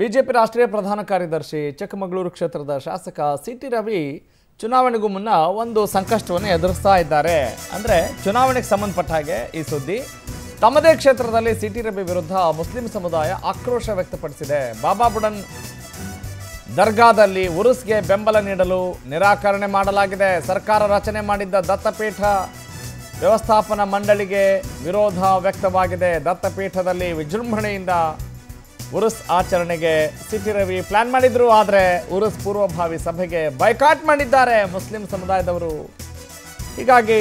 BJP ರಾಷ್ಟ್ರೀಯ ಪ್ರಧಾನ ಕಾರ್ಯದರ್ಶಿ ಚಿಕ್ಕಮಗಳೂರು ಕ್ಷೇತ್ರದ ಶಾಸಕ ಸಿಟಿ ರವಿ ಚುನಾವಣೆಗೂ ಮುನ್ನ ಒಂದು ಸಂಕಷ್ಟವನ್ನು ಎದುರಿಸ್ತಾ ಇದ್ದಾರೆ. ಅಂದ್ರೆ ಚುನಾವಣೆಗೆ ಸಂಬಂಧಪಟ್ಟ ಹಾಗೆ ಈ ಸುದ್ದಿ. ತಮ್ಮದೇ ಕ್ಷೇತ್ರದಲ್ಲಿ ಸಿಟಿ ರವಿ ವಿರುದ್ಧ ಮುಸ್ಲಿಂ ಸಮುದಾಯ ಆಕ್ರೋಶ ವ್ಯಕ್ತಪಡಿಸಿದೆ. ಬಾಬಾ ಬುಡನ್ ದರ್ಗಾದಲ್ಲಿ ಉರುಸ್ಗೆ ಬೆಂಬಲ ನೀಡಲು ನಿರಾಕರಣೆ ಮಾಡಲಾಗಿದೆ. ಸರ್ಕಾರ ರಚನೆ ಮಾಡಿದ್ದ ದತ್ತಪೀಠ ವ್ಯವಸ್ಥಾಪನಾ ಮಂಡಳಿಗೆ ವಿರೋಧ ವ್ಯಕ್ತವಾಗಿದೆ. ದತ್ತಪೀಠದಲ್ಲಿ ವಿಜೃಂಭಣೆಯಿಂದ ಉರುಸ್ ಆಚರಣೆಗೆ ಸಿಟಿ ರವಿ ಪ್ಲಾನ್ ಮಾಡಿದ್ರು. ಆದರೆ ಉರುಸ್ ಪೂರ್ವಭಾವಿ ಸಭೆಗೆ ಬೈಕಾಟ್ ಮಾಡಿದ್ದಾರೆ ಮುಸ್ಲಿಂ ಸಮುದಾಯದವರು. ಹೀಗಾಗಿ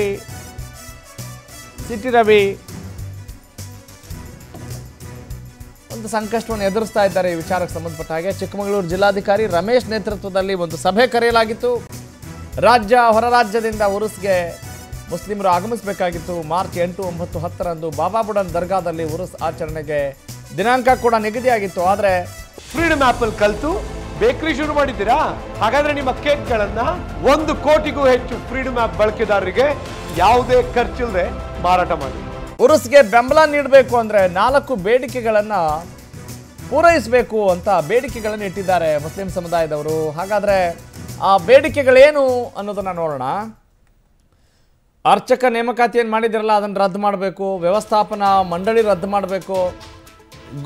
ಸಿಟಿ ರವಿ ಒಂದು ಸಂಕಷ್ಟವನ್ನು ಎದುರಿಸ್ತಾ ಇದ್ದಾರೆ. ಈ ವಿಚಾರಕ್ಕೆ ಸಂಬಂಧಪಟ್ಟ ಹಾಗೆ ಚಿಕ್ಕಮಗಳೂರು ಜಿಲ್ಲಾಧಿಕಾರಿ ರಮೇಶ್ ನೇತೃತ್ವದಲ್ಲಿ ಒಂದು ಸಭೆ ಕರೆಯಲಾಗಿತ್ತು. ರಾಜ್ಯ ಹೊರ ರಾಜ್ಯದಿಂದ ಉರುಸ್ಗೆ ಮುಸ್ಲಿಮರು ಆಗಮಿಸಬೇಕಾಗಿತ್ತು. ಮಾರ್ಚ್ 8, 9, 10ರಂದು ಬಾಬಾ ಬುಡನ್ ದರ್ಗಾದಲ್ಲಿ ಉರುಸ್ ಆಚರಣೆಗೆ ದಿನಾಂಕ ಕೂಡ ನಿಗದಿಯಾಗಿತ್ತು. ಆದರೆ ಫ್ರೀಡಮ್ ಆಪ್ ಅಲ್ಲಿ ಕಲಿತು ಬೇಕರಿ ಶುರು ಮಾಡಿದ್ದೀರಾ. ಹಾಗಾದ್ರೆ ನಿಮ್ಮ ಕೇಕ್ಗಳನ್ನ 1 ಕೋಟಿಗೂ ಹೆಚ್ಚು ಫ್ರೀಡಮ್ ಆಪ್ ಬಳಕೆದಾರರಿಗೆ ಯಾವುದೇ ಖರ್ಚಿಲ್ಲದೆ ಮಾರಾಟ ಮಾಡಿ. ಉರುಸ್ಗೆ ಬೆಂಬಲ ನೀಡಬೇಕು ಅಂದ್ರೆ 4 ಬೇಡಿಕೆಗಳನ್ನ ಪೂರೈಸಬೇಕು ಅಂತ ಬೇಡಿಕೆಗಳನ್ನು ಇಟ್ಟಿದ್ದಾರೆ ಮುಸ್ಲಿಂ ಸಮುದಾಯದವರು. ಹಾಗಾದ್ರೆ ಆ ಬೇಡಿಕೆಗಳೇನು ಅನ್ನೋದನ್ನ ನೋಡೋಣ. ಅರ್ಚಕ ನೇಮಕಾತಿಯನ್ನು ಮಾಡಿದಿರಲ್ಲ, ಅದನ್ನು ರದ್ದು ಮಾಡಬೇಕು. ವ್ಯವಸ್ಥಾಪನಾ ಮಂಡಳಿ ರದ್ದು ಮಾಡಬೇಕು.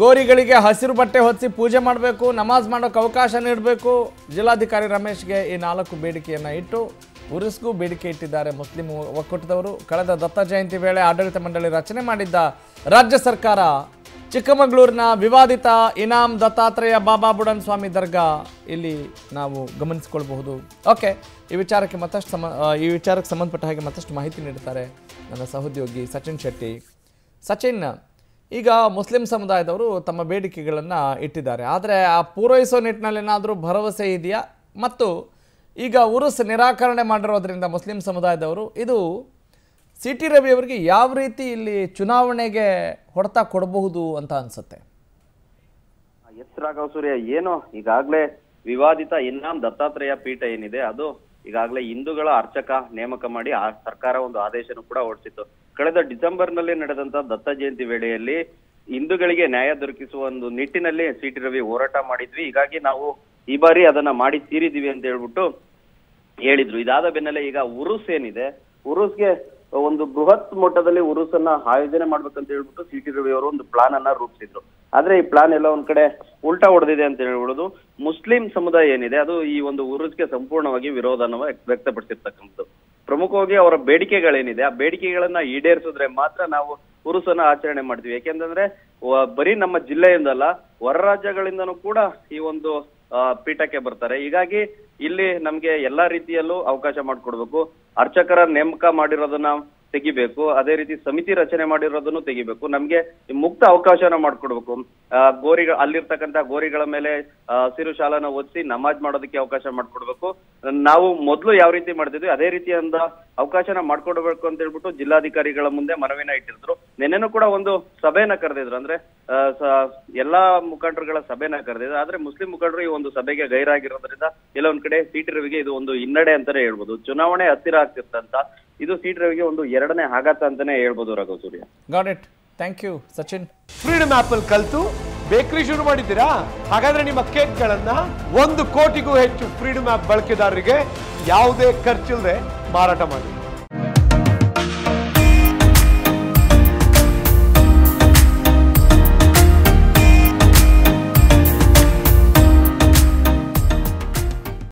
ಗೋರಿಗಳಿಗೆ ಹಸಿರು ಬಟ್ಟೆ ಹೊತ್ತಿಸಿ ಪೂಜೆ ಮಾಡಬೇಕು. ನಮಾಜ್ ಮಾಡೋಕ್ಕೆ ಅವಕಾಶ ನೀಡಬೇಕು. ಜಿಲ್ಲಾಧಿಕಾರಿ ರಮೇಶ್ಗೆ ಈ 4 ಬೇಡಿಕೆಯನ್ನು ಇಟ್ಟು ಉರುಸ್ಗೂ ಬೇಡಿಕೆ ಇಟ್ಟಿದ್ದಾರೆ ಮುಸ್ಲಿಂ ಒಕ್ಕೂಟದವರು. ಕಳೆದ ದತ್ತ ಜಯಂತಿ ವೇಳೆ ಆಡಳಿತ ಮಂಡಳಿ ರಚನೆ ಮಾಡಿದ್ದ ರಾಜ್ಯ ಸರ್ಕಾರ ಚಿಕ್ಕಮಗಳೂರಿನ ವಿವಾದಿತ ಇನಾಮ್ ದತ್ತಾತ್ರೇಯ ಬಾಬಾ ಬುಡನ್ ಸ್ವಾಮಿ ದರ್ಗಾ ಇಲ್ಲಿ ನಾವು ಗಮನಿಸಿಕೊಳ್ಬಹುದು. ಓಕೆ, ಈ ವಿಚಾರಕ್ಕೆ ಸಂಬಂಧಪಟ್ಟ ಹಾಗೆ ಮತ್ತಷ್ಟು ಮಾಹಿತಿ ನೀಡುತ್ತಾರೆ ನನ್ನ ಸಹೋದ್ಯೋಗಿ ಸಚಿನ್ ಶೆಟ್ಟಿ. ಸಚಿನ್, ಈಗ ಮುಸ್ಲಿಂ ಸಮುದಾಯದವರು ತಮ್ಮ ಬೇಡಿಕೆಗಳನ್ನು ಇಟ್ಟಿದ್ದಾರೆ. ಆದರೆ ಆ ಪೂರೈಸೋ ನಿಟ್ಟಿನಲ್ಲಿ ಏನಾದರೂ ಭರವಸೆ ಇದೆಯಾ? ಮತ್ತು ಈಗ ಉರುಸ್ ನಿರಾಕರಣೆ ಮಾಡಿರೋದ್ರಿಂದ ಮುಸ್ಲಿಂ ಸಮುದಾಯದವರು ಇದು ಸಿಟಿ ರವಿ ಅವರಿಗೆ ಯಾವ ರೀತಿ ಇಲ್ಲಿ ಚುನಾವಣೆಗೆ ಹೊಡೆತ ಕೊಡಬಹುದು ಅಂತ ಅನಿಸುತ್ತೆ? ಎಸ್ ರಾಘವ್ ಸೂರ್ಯ, ಏನು ಈಗಾಗಲೇ ವಿವಾದಿತ ಇನ್ನಾಮ್ ದತ್ತಾತ್ರೇಯ ಪೀಠ ಏನಿದೆ ಅದು ಈಗಾಗಲೇ ಹಿಂದೂಗಳ ಅರ್ಚಕ ನೇಮಕ ಮಾಡಿ ಆ ಸರ್ಕಾರ ಒಂದು ಆದೇಶನೂ ಕೂಡ ಹೊರಡಿಸಿತ್ತು. ಕಳೆದ ಡಿಸೆಂಬರ್ನಲ್ಲಿ ನಡೆದಂತ ದತ್ತ ಜಯಂತಿ ವೇಳೆಯಲ್ಲಿ ಹಿಂದೂಗಳಿಗೆ ನ್ಯಾಯ ದೊರಕಿಸುವ ಒಂದು ನಿಟ್ಟಿನಲ್ಲಿ ಸಿಟಿ ರವಿ ಹೋರಾಟ ಮಾಡಿದ್ವಿ. ಹೀಗಾಗಿ ನಾವು ಈ ಬಾರಿ ಅದನ್ನ ಮಾಡಿ ತೀರಿದೀವಿ ಅಂತ ಹೇಳ್ಬಿಟ್ಟು ಹೇಳಿದ್ರು. ಇದಾದ ಬೆನ್ನಲ್ಲೇ ಈಗ ಉರುಸ್ ಏನಿದೆ, ಉರುಸ್ಗೆ ಒಂದು ಬೃಹತ್ ಮಟ್ಟದಲ್ಲಿ ಉರುಸನ್ನ ಆಯೋಜನೆ ಮಾಡ್ಬೇಕಂತ ಹೇಳ್ಬಿಟ್ಟು ಸಿಟಿ ರವಿ ಅವರು ಒಂದು ಪ್ಲಾನ್ ಅನ್ನ ರೂಪಿಸಿದ್ರು. ಆದ್ರೆ ಈ ಪ್ಲಾನ್ ಎಲ್ಲ ಒಂದ್ ಕಡೆ ಉಲ್ಟಾ ಹೊಡೆದಿದೆ ಅಂತ ಹೇಳ್ಬಿಡೋದು. ಮುಸ್ಲಿಂ ಸಮುದಾಯ ಏನಿದೆ ಅದು ಈ ಒಂದು ಉರುಸ್ಗೆ ಸಂಪೂರ್ಣವಾಗಿ ವಿರೋಧನ ವ್ಯಕ್ತಪಡಿಸಿರ್ತಕ್ಕಂಥದ್ದು. ಪ್ರಮುಖವಾಗಿ ಅವರ ಬೇಡಿಕೆಗಳೇನಿದೆ ಆ ಬೇಡಿಕೆಗಳನ್ನ ಈಡೇರಿಸಿದ್ರೆ ಮಾತ್ರ ನಾವು ಉರುಸನ್ನ ಆಚರಣೆ ಮಾಡ್ತೀವಿ. ಯಾಕೆಂತಂದ್ರೆ ಬರೀ ನಮ್ಮ ಜಿಲ್ಲೆಯಿಂದಲ್ಲ, ಹೊರ ರಾಜ್ಯಗಳಿಂದನೂ ಕೂಡ ಈ ಒಂದು ಪೀಠಕ್ಕೆ ಬರ್ತಾರೆ. ಹೀಗಾಗಿ ಇಲ್ಲಿ ನಮ್ಗೆ ಎಲ್ಲಾ ರೀತಿಯಲ್ಲೂ ಅವಕಾಶ ಮಾಡಿಕೊಡ್ಬೇಕು. ಅರ್ಚಕರ ನೇಮಕ ಮಾಡಿರೋದನ್ನ ತೆಗಿಬೇಕು, ಅದೇ ರೀತಿ ಸಮಿತಿ ರಚನೆ ಮಾಡಿರೋದನ್ನು ತೆಗಿಬೇಕು. ನಮ್ಗೆ ಮುಕ್ತ ಅವಕಾಶನ ಮಾಡ್ಕೊಡ್ಬೇಕು. ಅಲ್ಲಿರ್ತಕ್ಕಂತ ಗೋರಿಗಳ ಮೇಲೆ ಹಸಿರು ಶಾಲನ ಒದಿಸಿ ನಮಾಜ್ ಮಾಡೋದಕ್ಕೆ ಅವಕಾಶ ಮಾಡ್ಕೊಡ್ಬೇಕು. ನಾವು ಮೊದಲು ಯಾವ ರೀತಿ ಮಾಡ್ತಿದ್ವಿ ಅದೇ ರೀತಿಯಿಂದ ಅವಕಾಶನ ಮಾಡ್ಕೊಡ್ಬೇಕು ಅಂತ ಹೇಳ್ಬಿಟ್ಟು ಜಿಲ್ಲಾಧಿಕಾರಿಗಳ ಮುಂದೆ ಮನವಿನ ಇಟ್ಟಿದ್ರು. ನಿನ್ನೆನೂ ಕೂಡ ಒಂದು ಸಭೆನ ಕರೆದಿದ್ರು. ಅಂದ್ರೆ ಎಲ್ಲಾ ಮುಖಂಡರುಗಳ ಸಭೆನ ಕರೆದಿದ್ರು. ಆದ್ರೆ ಮುಸ್ಲಿಂ ಮುಖಂಡರು ಈ ಒಂದು ಸಭೆಗೆ ಗೈರಾಗಿರೋದ್ರಿಂದ ಎಲ್ಲ ಒಂದ್ ಕಡೆ ಸಿಟಿ ರವಿಗೆ ಇದು ಒಂದು ಹಿನ್ನಡೆ ಅಂತಾನೆ ಹೇಳ್ಬೋದು. ಚುನಾವಣೆ ಹತ್ತಿರ ಆಗ್ತಿರ್ತಂತ ಇದು ಸಿಟಿ ರವಿಗೆ ಒಂದು 2ನೇ ಆಘಾತ ಅಂತಾನೆ ಹೇಳ್ಬೋದು Raghav Surya. Got it, thank you Sachin. Freedom app ಅಲ್ಲಿ ಕಲಿತು ಬೇಕರಿ ಶುರು ಮಾಡಿದ್ದೀರಾ. ಹಾಗಾದ್ರೆ ನಿಮ್ಮ ಕೇಕ್ಗಳನ್ನ 1 ಕೋಟಿಗೂ ಹೆಚ್ಚು ಫ್ರೀಡಮ್ ಆಪ್ ಬಳಕೆದಾರರಿಗೆ ಯಾವುದೇ ಖರ್ಚಿಲ್ಲದೆ ಮಾರಾಟ ಮಾಡಿ.